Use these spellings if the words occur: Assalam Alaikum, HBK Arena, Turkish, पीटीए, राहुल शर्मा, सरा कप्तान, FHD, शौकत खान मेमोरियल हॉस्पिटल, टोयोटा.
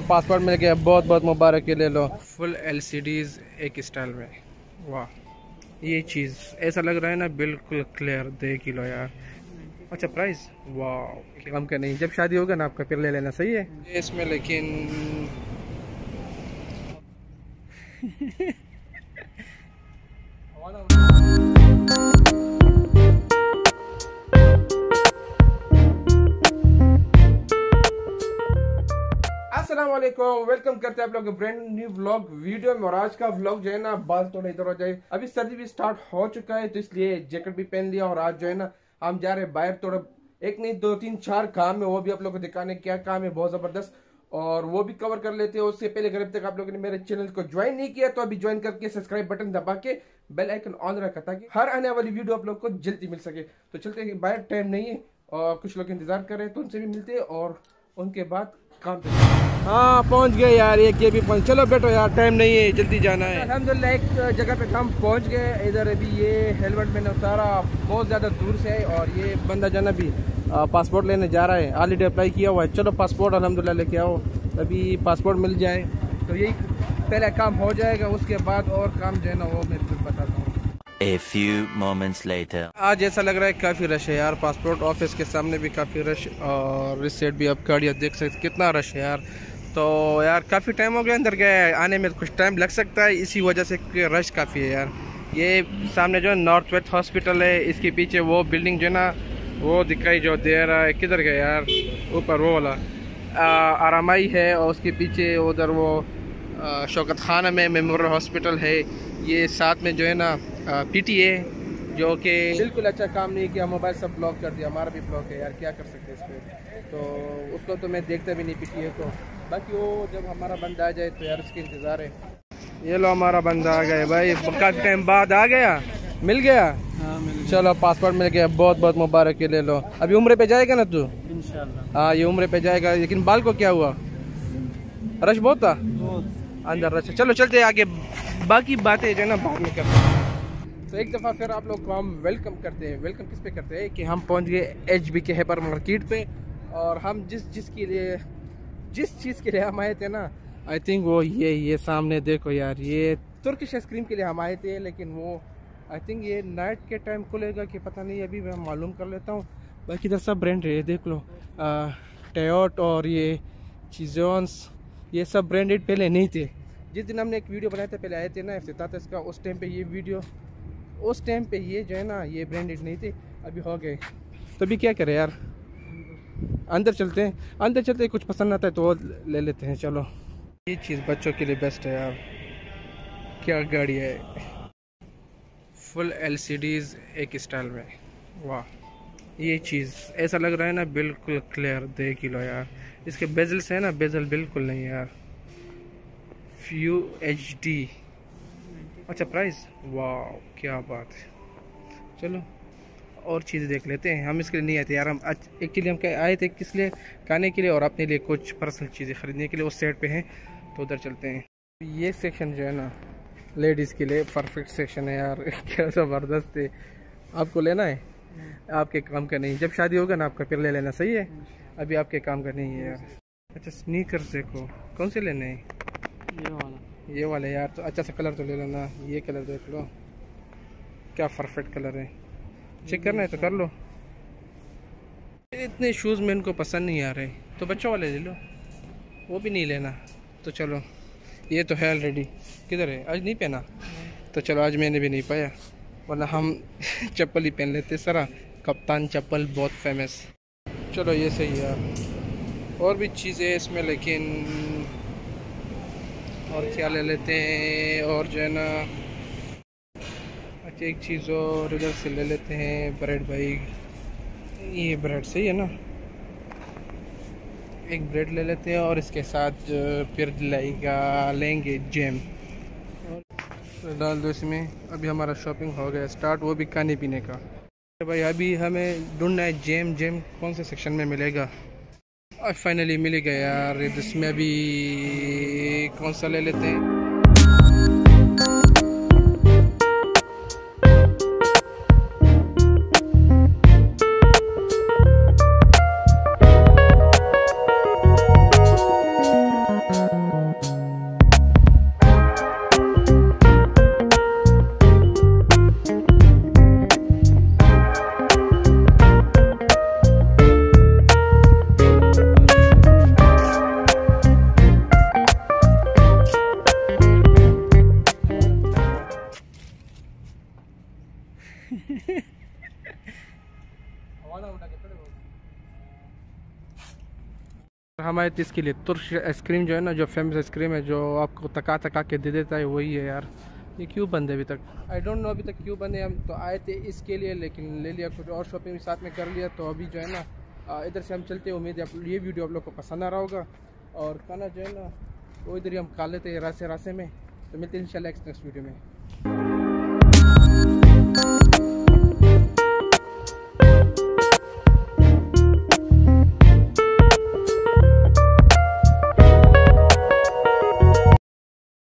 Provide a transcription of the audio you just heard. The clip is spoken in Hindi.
पासपोर्ट मिल गया, बहुत बहुत मुबारक है, ले लो। फुल एलसीडीज एक स्टाइल में, वाह ये चीज़ ऐसा लग रहा है ना बिल्कुल क्लियर, देख ही लो यार। अच्छा प्राइस वाह कम का नहीं, जब शादी होगा ना आपका फिर ले लेना, सही है इसमें लेकिन अस्सलामुअलैकुम, वेलकम करते हैं आप लोग ब्रांड न्यू व्लॉग वीडियो में। और आज का व्लॉग जो है ना बाल थोड़ा इधर हो जाए, अभी सर्दी भी स्टार्ट हो चुका है तो इसलिए जैकेट भी पहन लिया। और आज जो है ना हम जा रहे हैं बाहर, थोड़ा एक नहीं दो तीन चार काम है, वो भी आप लोग को दिखाने क्या काम है बहुत जबरदस्त, और वो भी कवर कर लेते हैं। उससे पहले अगर अब तक आप लोगों ने मेरे चैनल को ज्वाइन नहीं किया तो अभी ज्वाइन करके सब्सक्राइब बटन दबा के बेल आइकन ऑन रखा ताकि हर आने वाली वीडियो आप लोग को जल्दी मिल सके। तो चलते हैं बाहर, टाइम नहीं है और कुछ लोग इंतजार कर रहे हैं तो उनसे भी मिलते हैं और उनके बाद काम। हाँ पहुंच गए यार, एक ये भी पहुंच, चलो बैठो यार टाइम नहीं है जल्दी जाना है। अलहमदुलिल्लाह एक जगह पे हम पहुंच गए, इधर अभी ये हेलमेट मैंने उतारा, बहुत ज़्यादा दूर से है और ये बंदा जाना भी पासपोर्ट लेने जा रहा है, ऑलरेडी अप्लाई किया हुआ है। चलो पासपोर्ट अलहमदुलिल्लाह लेके आओ, अभी पासपोर्ट मिल जाए तो यही पहला काम हो जाएगा, उसके बाद और काम जो है ना वो मैं बताता हूँ। A few moments later. आज ऐसा लग रहा है काफ़ी रश है यार, पासपोर्ट ऑफिस के सामने भी काफ़ी रश और इस साइड भी आप गाड़ियाँ देख सकते कितना रश है यार। तो यार काफ़ी टाइम हो गया अंदर गया, आने में कुछ टाइम लग सकता है, इसी वजह से रश काफ़ी है यार। ये सामने जो है नॉर्थ वेस्ट हॉस्पिटल है, इसके पीछे वो बिल्डिंग जो है ना वो दिखाई जो दे रहा है, किधर गया यार ऊपर वो वाला आरामाई है, और उसके पीछे उधर वो शौकत खान मेमोरियल हॉस्पिटल है, ये साथ में जो है ना पीटीए, जो कि बिल्कुल अच्छा काम नहीं किया, मोबाइल सब ब्लॉक कर दिया, हमारा भी ब्लॉक है यार क्या कर सकते हैं इस पर, तो उसको तो मैं देखता भी नहीं पीटीए को, बाकी वो जब हमारा बंदा आ जाए तो यार उसके इंतज़ार है। ये लो हमारा बंदा आ गया भाई, काफ़ी टाइम बाद आ गया, मिल गया हाँ मिल, चलो पासपोर्ट मिल गया, बहुत बहुत मुबारक है, ले लो। अभी उम्र पे जाएगा ना तू इंशाल्लाह? हाँ ये उम्र पे जाएगा, लेकिन बाल को क्या हुआ, रश बहुत था अंदर रश। चलो चलते आगे, बाकी बातें जो है ना बाद में करते हैं। तो एक दफ़ा फिर आप लोग को हम वेलकम करते हैं, वेलकम किस पे करते हैं कि हम पहुंच गए HBK हेपर मार्किट पे, और हम जिस चीज़ के लिए हम आए थे ना, आई थिंक वो ये सामने देखो यार, ये तुर्किश आइसक्रीम के लिए हम आए थे, लेकिन वो आई थिंक ये नाइट के टाइम खुलेगा कि पता नहीं, अभी मैं मालूम कर लेता हूँ। बाकी इधर सब ब्रांड है, देख लो टोयोटा और ये चीजोंस, ये सब ब्रांडेड पहले नहीं थे। जिस दिन हमने एक वीडियो बनाया था पहले आए थे ना इफ्तिताह था इसका, उस टाइम पे ये वीडियो, उस टाइम पे ये जो है ना ये ब्रांडेड नहीं थे, अभी हो गए तो भी क्या करें यार। अंदर चलते हैं, अंदर चलते हैं, कुछ पसंद आता है तो ले लेते हैं। चलो ये चीज़ बच्चों के लिए बेस्ट है यार, क्या गाड़ी है, फुल एलसीडीज एक स्टाइल में, वाह ये चीज़ ऐसा लग रहा है ना बिल्कुल क्लियर, देख ही लो यार। इसके बेजल्स है ना, बेजल बिल्कुल नहीं यार, FHD। अच्छा प्राइस वाह क्या बात है। चलो और चीज़ देख लेते हैं, हम इसके लिए नहीं आए थे यार, हम एक्चुअली हम आए थे किस लिए, खाने के लिए और अपने लिए कुछ पर्सनल चीज़ें खरीदने के लिए, उस साइड पे हैं तो उधर चलते हैं। ये सेक्शन जो है ना लेडीज़ के लिए परफेक्ट सेक्शन है यार, क्या ज़बरदस्त है। आपको लेना है, आपके काम का नहीं, जब शादी होगा ना आपका फिर ले लेना, सही है, अभी आपके काम का नहीं है यार। अच्छा स्नीकर्स देखो, कौन से लेने हैं, ये वाला यार, तो अच्छा सा कलर तो ले लेना, ये कलर देख लो क्या परफेक्ट कलर है, चेक करना है तो कर लो। इतने शूज़ में इनको पसंद नहीं आ रहे तो बच्चों वाले ले लो, वो भी नहीं लेना तो चलो ये तो है ऑलरेडी, किधर है आज नहीं पहना तो चलो आज मैंने भी नहीं पाया, वरना हम चप्पल ही पहन लेते, सरा कप्तान चप्पल बहुत फेमस। चलो ये सही यार, और भी चीज़ें इसमें लेकिन और क्या ले लेते हैं, और जो है ना अच्छा एक चीज़ और इधर से ले लेते हैं, ब्रेड भाई ये ब्रेड सही है ना, एक ब्रेड ले लेते हैं और इसके साथ फिर लेंगे जैम और डाल दो इसमें। अभी हमारा शॉपिंग हो गया स्टार्ट, वो भी खाने पीने का। तो भाई अभी हमें ढूंढना है जैम, जैम कौन से सेक्शन में मिलेगा, और फाइनली मिल गया यार, इसमें अभी कौन सा ले लेते हैं। हमारे तीस के लिए तुर्क आइसक्रीम जो है ना, जो फेमस आइसक्रीम है जो आपको तका तका के दे देता है वही है यार। ये क्यों बंद है अभी तक, आई डोंट नो अभी तक क्यों बंद है। हम तो आए थे इसके लिए लेकिन ले लिया कुछ और शॉपिंग साथ में कर लिया, तो अभी जो है ना इधर से हम चलते हैं। उम्मीद है ये वीडियो आप लोग को पसंद आ रहा होगा और खाना जो है ना वो इधर ही हम खा लेते हैं रास्ते में। तो मिलते हैं इंशाल्लाह नेक्स्ट वीडियो में।